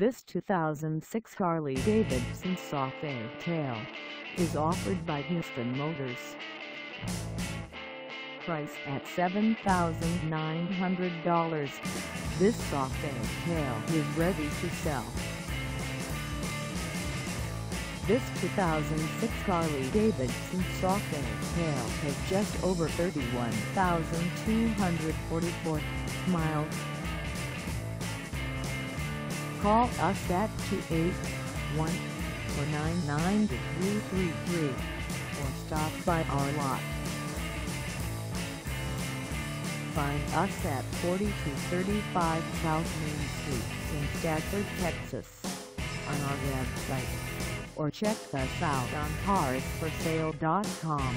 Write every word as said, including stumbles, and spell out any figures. This two thousand six Harley-Davidson Softail is offered by Houston Motors. Priced at seven thousand nine hundred dollars, this Softail is ready to sell. This two thousand six Harley-Davidson Softail has just over thirty-one thousand two hundred forty-four miles. Call us at two eight one, four nine nine, three three three or stop by our lot. Find us at forty-two thirty-five South Main Street in Stafford, Texas, on our website, or check us out on cars for sale dot com.